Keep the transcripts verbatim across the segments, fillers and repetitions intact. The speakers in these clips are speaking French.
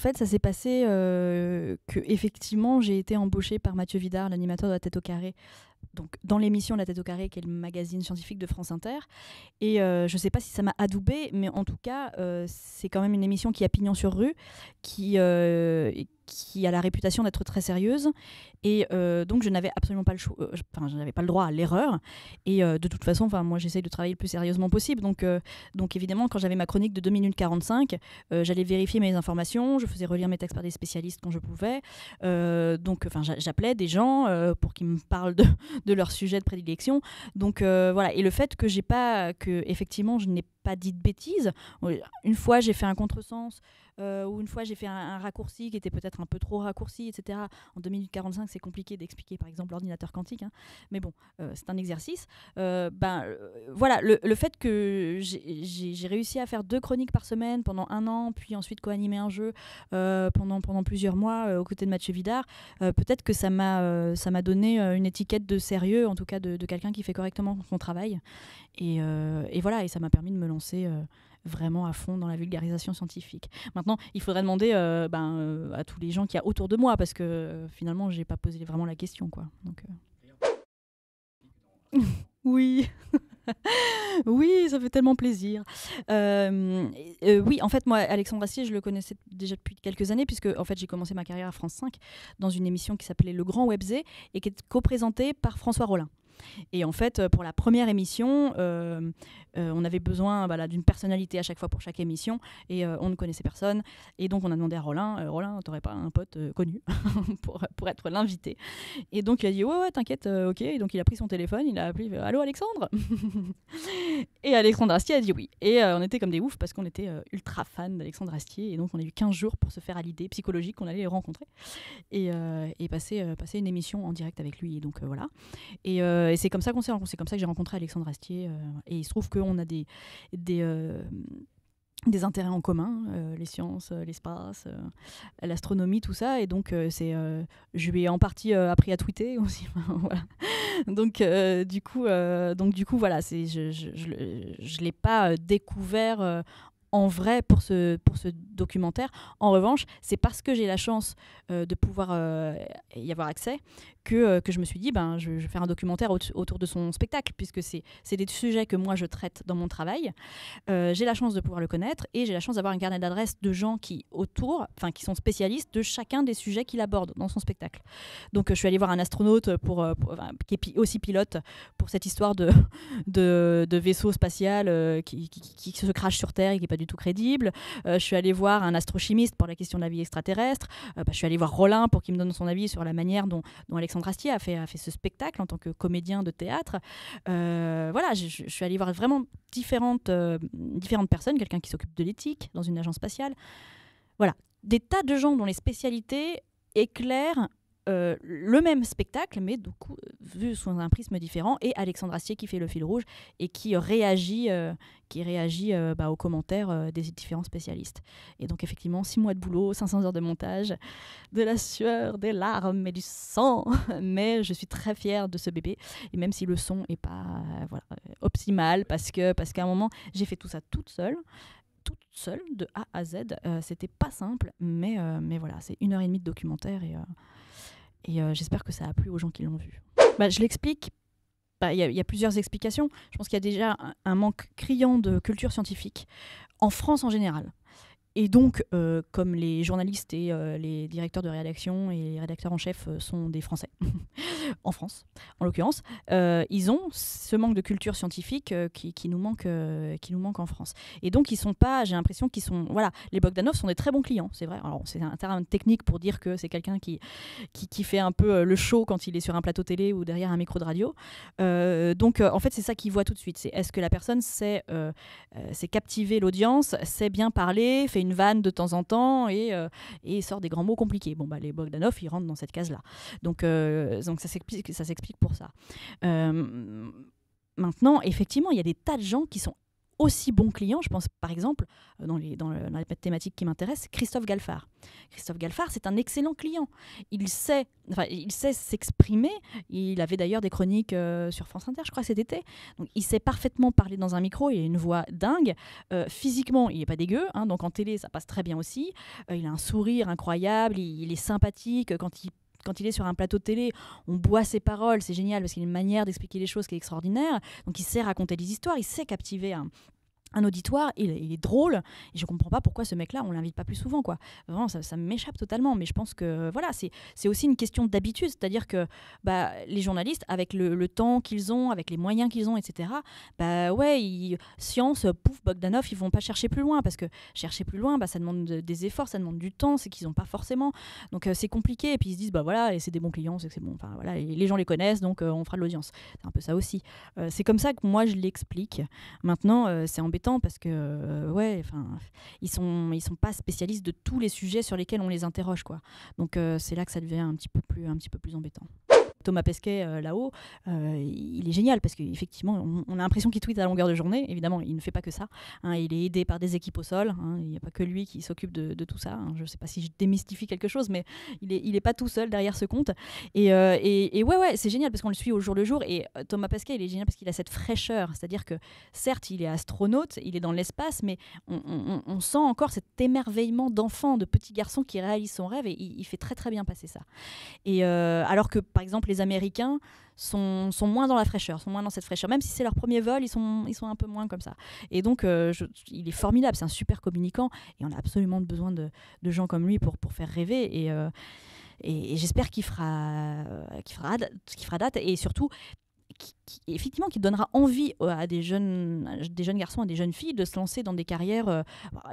fait, ça s'est passé euh, que effectivement j'ai été embauchée par Mathieu Vidard, l'animateur de La Tête au Carré, donc dans l'émission La Tête au Carré, qui est le magazine scientifique de France Inter. Et euh, je ne sais pas si ça m'a adoubée, mais en tout cas, euh, c'est quand même une émission qui a pignon sur rue, qui, euh, qui a la réputation d'être très sérieuse. Et euh, donc, je n'avais absolument pas le choix, euh, enfin, je n'avais pas le droit à l'erreur. Et euh, de toute façon, enfin, moi, j'essaye de travailler le plus sérieusement possible. Donc, euh, donc évidemment, quand j'avais ma chronique de deux minutes quarante-cinq, euh, j'allais vérifier mes informations, je faisais relire mes textes par des spécialistes quand je pouvais. Euh, donc, enfin, j'appelais des gens euh, pour qu'ils me parlent de... de leur sujet de prédilection. Donc euh, voilà, et le fait que j'ai pas, que effectivement je n'ai pas dit de bêtises. Une fois j'ai fait un contresens, euh, ou une fois j'ai fait un, un raccourci qui était peut-être un peu trop raccourci, et cetera. En deux minutes quarante-cinq, c'est compliqué d'expliquer par exemple l'ordinateur quantique, hein. Mais bon, euh, c'est un exercice. Euh, ben euh, voilà, le, le fait que j'ai réussi à faire deux chroniques par semaine pendant un an, puis ensuite co-animer un jeu euh, pendant, pendant plusieurs mois euh, aux côtés de Mathieu Vidard, euh, peut-être que ça m'a euh, ça m'a donné euh, une étiquette de sérieux, en tout cas de, de quelqu'un qui fait correctement son travail. Et, euh, et voilà, et ça m'a permis de me lancer euh, vraiment à fond dans la vulgarisation scientifique. Maintenant, il faudrait demander euh, ben, euh, à tous les gens qu'il y a autour de moi, parce que euh, finalement, je n'ai pas posé vraiment la question, quoi. Donc, euh... oui oui, ça fait tellement plaisir. Euh, euh, oui, en fait, moi, Alexandre Astier, je le connaissais déjà depuis quelques années, puisque en fait, j'ai commencé ma carrière à France cinq dans une émission qui s'appelait Le Grand WebZ et qui est co-présentée par François Rollin. Et en fait, pour la première émission, euh, euh, on avait besoin voilà, d'une personnalité à chaque fois pour chaque émission, et euh, on ne connaissait personne. Et donc, on a demandé à Rollin, euh, Rollin, t'aurais pas un pote euh, connu pour, pour être l'invité. Et donc, il a dit, ouais, ouais, t'inquiète, euh, ok. Et donc, il a pris son téléphone, il a appelé, allô, Alexandre. Et Alexandre Astier a dit oui. Et euh, on était comme des oufs parce qu'on était euh, ultra fans d'Alexandre Astier. Et donc, on a eu quinze jours pour se faire à l'idée psychologique qu'on allait le rencontrer et, euh, et passer, euh, passer une émission en direct avec lui. Et donc, euh, voilà. Et, euh, et c'est comme ça qu'on s'est rencontrés, c'est comme ça que j'ai rencontré Alexandre Astier. Euh, et il se trouve qu'on a des, des, euh, des intérêts en commun, euh, les sciences, euh, l'espace, euh, l'astronomie, tout ça. Et donc, euh, c'est, euh, je lui ai en partie euh, appris à tweeter aussi. Voilà. Donc, euh, du coup, euh, donc, du coup, voilà, c'est, je, je, je, je l'ai pas découvert euh, en vrai pour ce, pour ce documentaire. En revanche, c'est parce que j'ai la chance euh, de pouvoir euh, y avoir accès que, euh, que je me suis dit, ben, je, je vais faire un documentaire aut autour de son spectacle, puisque c'est des sujets que moi je traite dans mon travail. Euh, j'ai la chance de pouvoir le connaître et j'ai la chance d'avoir un carnet d'adresses de gens qui, autour, enfin, qui sont spécialistes de chacun des sujets qu'il aborde dans son spectacle. Donc euh, je suis allée voir un astronaute pour, euh, pour, enfin, qui est pi aussi pilote pour cette histoire de, de, de vaisseau spatial euh, qui, qui, qui se crache sur Terre et qui n'est pas du tout crédible. Euh, je suis allée voir un astrochimiste pour la question de la vie extraterrestre. Euh, bah, je suis allée voir Rollin pour qu'il me donne son avis sur la manière dont, dont Alexandre Astier a fait, a fait ce spectacle en tant que comédien de théâtre. Euh, voilà, je, je suis allée voir vraiment différentes, euh, différentes personnes, quelqu'un qui s'occupe de l'éthique dans une agence spatiale. Voilà, des tas de gens dont les spécialités éclairent Euh, le même spectacle, mais du coup, vu sous un prisme différent, et Alexandre Astier qui fait le fil rouge et qui réagit, euh, qui réagit euh, bah, aux commentaires euh, des différents spécialistes. Et donc effectivement, six mois de boulot, cinq cents heures de montage, de la sueur, des larmes et du sang, mais je suis très fière de ce bébé, et même si le son n'est pas euh, voilà, optimal, parce que, parce qu'à un moment, j'ai fait tout ça toute seule, toute seule, de A à Z, euh, c'était pas simple, mais, euh, mais voilà, c'est une heure et demie de documentaire, et... Euh, Et euh, j'espère que ça a plu aux gens qui l'ont vu. Bah, je l'explique. Bah, y a, y a plusieurs explications. Je pense qu'il y a déjà un, un manque criant de culture scientifique en France en général. Et donc, euh, comme les journalistes et euh, les directeurs de rédaction et les rédacteurs en chef euh, sont des Français, en France, en l'occurrence, euh, ils ont ce manque de culture scientifique euh, qui, qui, nous manque, euh, qui nous manque en France. Et donc, ils sont pas, j'ai l'impression qu'ils sont... Voilà, les Bogdanoff sont des très bons clients, c'est vrai. Alors, c'est un terme technique pour dire que c'est quelqu'un qui, qui, qui fait un peu euh, le show quand il est sur un plateau télé ou derrière un micro de radio. Euh, donc, euh, en fait, c'est ça qu'ils voient tout de suite. C'est est-ce que la personne sait, euh, euh, sait captiver l'audience, sait bien parler, fait une vanne de temps en temps et, euh, et sort des grands mots compliqués. Bon, bah, les Bogdanoff, ils rentrent dans cette case-là. Donc, euh, donc ça s'explique, ça s'explique pour ça. Euh, maintenant, effectivement, il y a des tas de gens qui sont aussi bons clients. Je pense par exemple, dans, les, dans, le, dans la thématique qui m'intéresse, Christophe Galfard. Christophe Galfard, c'est un excellent client. Il sait enfin, il sait s'exprimer. Il avait d'ailleurs des chroniques euh, sur France Inter, je crois, cet été. Donc, il sait parfaitement parler dans un micro. Il a une voix dingue. Euh, physiquement, il n'est pas dégueu. Hein, donc en télé, ça passe très bien aussi. Euh, il a un sourire incroyable. Il, il est sympathique quand il Quand il est sur un plateau de télé, on boit ses paroles, c'est génial parce qu'il a une manière d'expliquer les choses qui est extraordinaire. Donc il sait raconter des histoires, il sait captiver un, un auditoire, il, il est drôle. Et je ne comprends pas pourquoi ce mec-là, on ne l'invite pas plus souvent, quoi. Vraiment, ça, ça m'échappe totalement. Mais je pense que voilà, c'est aussi une question d'habitude. C'est-à-dire que bah, les journalistes, avec le, le temps qu'ils ont, avec les moyens qu'ils ont, et cetera, bah ouais, ils, science, pouf, Bogdanoff, ils ne vont pas chercher plus loin. Parce que chercher plus loin, bah, ça demande de, des efforts, ça demande du temps, c'est qu'ils n'ont pas forcément. Donc euh, c'est compliqué. Et puis ils se disent, bah voilà, c'est des bons clients, c'est que c'est bon. Enfin, voilà, les, les gens les connaissent, donc euh, on fera de l'audience. C'est un peu ça aussi. Euh, c'est comme ça que moi, je l'explique. Maintenant, euh, c'est embêtant. Parce que euh, ouais, enfin, ils sont ils sont pas spécialistes de tous les sujets sur lesquels on les interroge, quoi. Donc euh, c'est là que ça devient un petit peu plus un petit peu plus embêtant. Thomas Pesquet, euh, là-haut, euh, il est génial parce qu'effectivement, on, on a l'impression qu'il tweete à longueur de journée. Évidemment, il ne fait pas que ça. Hein, il est aidé par des équipes au sol. Hein, il n'y a pas que lui qui s'occupe de, de tout ça. Hein, je ne sais pas si je démystifie quelque chose, mais il n'est il est pas tout seul derrière ce compte. Et, euh, et, et ouais, ouais, c'est génial parce qu'on le suit au jour le jour. Et euh, Thomas Pesquet, il est génial parce qu'il a cette fraîcheur. C'est-à-dire que certes, il est astronaute, il est dans l'espace, mais on, on, on sent encore cet émerveillement d'enfant, de petit garçon qui réalise son rêve et il, il fait très, très bien passer ça. Et euh, alors que, par exemple, les Américains sont, sont moins dans la fraîcheur, sont moins dans cette fraîcheur. Même si c'est leur premier vol, ils sont, ils sont un peu moins comme ça. Et donc, euh, je, il est formidable, c'est un super communicant et on a absolument besoin de, de gens comme lui pour, pour faire rêver. Et, euh, et, et j'espère qu'il fera, qu'il fera, qu'il fera date et surtout, qui, qui, effectivement, qui donnera envie à des jeunes, à des jeunes garçons, à des jeunes filles de se lancer dans des carrières. Euh,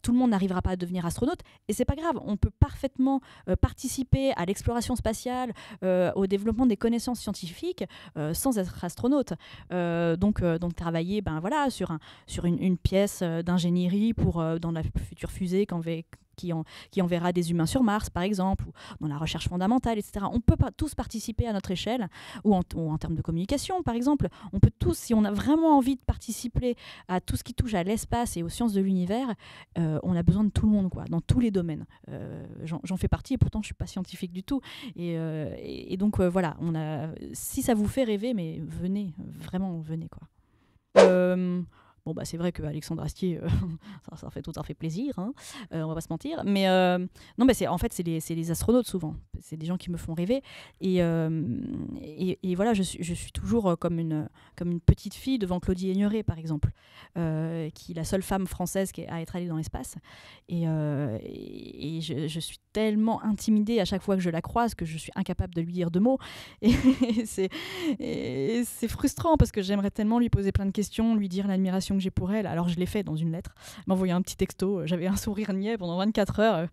tout le monde n'arrivera pas à devenir astronaute et c'est pas grave. On peut parfaitement euh, participer à l'exploration spatiale, euh, au développement des connaissances scientifiques euh, sans être astronaute. Euh, donc, euh, donc travailler, ben voilà, sur un, sur une, une pièce d'ingénierie pour euh, dans la future fusée qu'on va Qui, en, qui enverra des humains sur Mars, par exemple, ou dans la recherche fondamentale, et cetera. On peut pas tous participer à notre échelle, ou en, ou en termes de communication, par exemple. On peut tous, si on a vraiment envie de participer à tout ce qui touche à l'espace et aux sciences de l'univers, euh, on a besoin de tout le monde, quoi, dans tous les domaines. Euh, j'en fais partie, et pourtant, je suis pas scientifique du tout. Et, euh, et, et donc, euh, voilà, on a, si ça vous fait rêver, mais venez, vraiment, venez, quoi. Euh, Bon, bah, c'est vrai que Alexandre Astier, euh, ça, ça fait tout à fait plaisir, hein. euh, on va pas se mentir. Mais euh, non, mais c'est, en fait, c'est les, c'est les astronautes souvent. C'est des gens qui me font rêver. Et, euh, et, et voilà, je suis, je suis toujours comme une, comme une petite fille devant Claudie Aigneret, par exemple, euh, qui est la seule femme française qui est, à être allée dans l'espace. Et, euh, et, et je, je suis tellement intimidée à chaque fois que je la croise que je suis incapable de lui dire deux mots. Et, et, c'est, et c'est frustrant parce que j'aimerais tellement lui poser plein de questions, lui dire l'admiration que j'ai pour elle. Alors je l'ai fait dans une lettre, m'envoyer un petit texto, j'avais un sourire niais pendant vingt-quatre heures,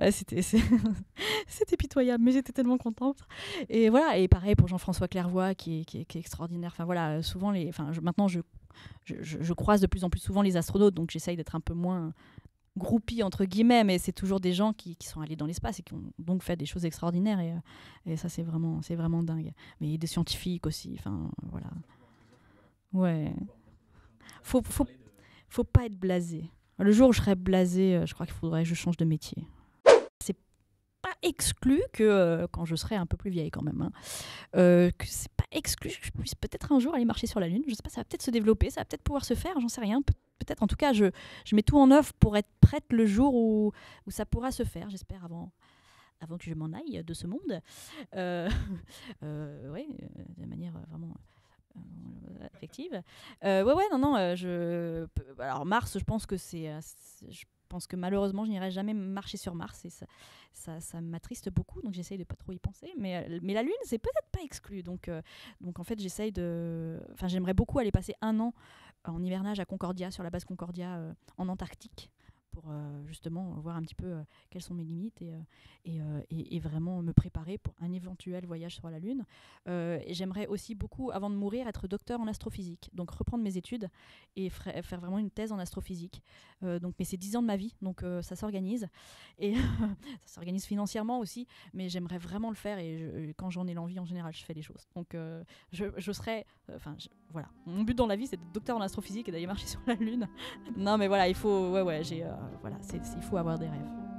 euh, c'était c'était pitoyable, mais j'étais tellement contente. Et voilà, et pareil pour Jean-François Clairvoy qui est, qui est, qui est extraordinaire. Enfin voilà, souvent les enfin je, maintenant je, je je croise de plus en plus souvent les astronautes, donc j'essaye d'être un peu moins groupie entre guillemets, mais c'est toujours des gens qui, qui sont allés dans l'espace et qui ont donc fait des choses extraordinaires et, et ça c'est vraiment c'est vraiment dingue. Mais des scientifiques aussi, enfin voilà. Ouais. Faut, faut, faut pas être blasé. Le jour où je serai blasé, je crois qu'il faudrait que je change de métier. C'est pas exclu que, euh, quand je serai un peu plus vieille quand même, hein, euh, que c'est pas exclu que je puisse peut-être un jour aller marcher sur la Lune. Je sais pas, ça va peut-être se développer, ça va peut-être pouvoir se faire, j'en sais rien. Pe- peut-être, en tout cas, je, je mets tout en œuvre pour être prête le jour où, où ça pourra se faire, j'espère, avant... avant que je m'en aille de ce monde. Euh, euh, ouais, de manière vraiment... affective. Euh, ouais, ouais, non, non. Euh, je... Alors, Mars, je pense que c'est. Je pense que malheureusement, je n'irai jamais marcher sur Mars et ça, ça, ça m'attriste beaucoup. Donc, j'essaye de pas trop y penser. Mais, mais la Lune, c'est peut-être pas exclu. Donc, euh, donc en fait, j'essaye de. Enfin, j'aimerais beaucoup aller passer un an en hivernage à Concordia, sur la base Concordia, euh, en Antarctique. pour euh, justement voir un petit peu euh, quelles sont mes limites et, euh, et, euh, et, et vraiment me préparer pour un éventuel voyage sur la Lune. Euh, J'aimerais aussi beaucoup, avant de mourir, être docteur en astrophysique, donc reprendre mes études et faire vraiment une thèse en astrophysique. Euh, donc, mais c'est dix ans de ma vie, donc euh, ça s'organise. Et ça s'organise financièrement aussi, mais j'aimerais vraiment le faire et je, quand j'en ai l'envie, en général, je fais les choses. Donc euh, je, je serais... Enfin, euh, voilà. Mon but dans la vie, c'est d'être docteur en astrophysique et d'aller marcher sur la Lune. Non, mais voilà, il faut... Ouais, ouais, j'ai... Euh, voilà, c'est, il faut avoir des rêves.